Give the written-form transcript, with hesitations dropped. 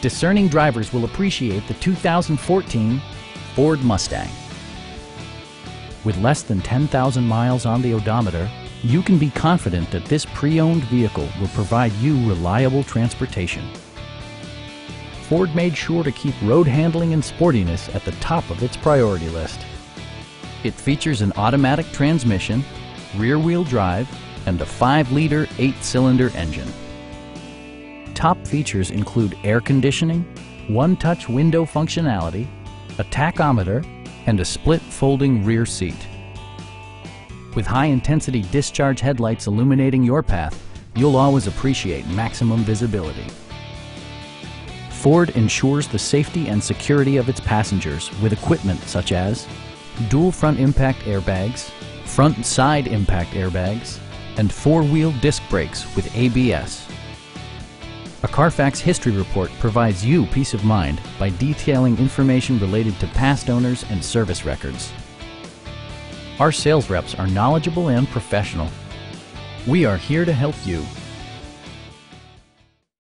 Discerning drivers will appreciate the 2014 Ford Mustang. With less than 10,000 miles on the odometer, you can be confident that this pre-owned vehicle will provide you reliable transportation. Ford made sure to keep road handling and sportiness at the top of its priority list. It features an automatic transmission, rear-wheel drive, and a 5-liter 8-cylinder engine. Top features include air conditioning, one-touch window functionality, a tachometer, and a split folding rear seat. With high-intensity discharge headlights illuminating your path, you'll always appreciate maximum visibility. Ford ensures the safety and security of its passengers with equipment such as dual front impact airbags, front and side impact airbags, and four-wheel disc brakes with ABS. A Carfax history report provides you peace of mind by detailing information related to past owners and service records. Our sales reps are knowledgeable and professional. We are here to help you.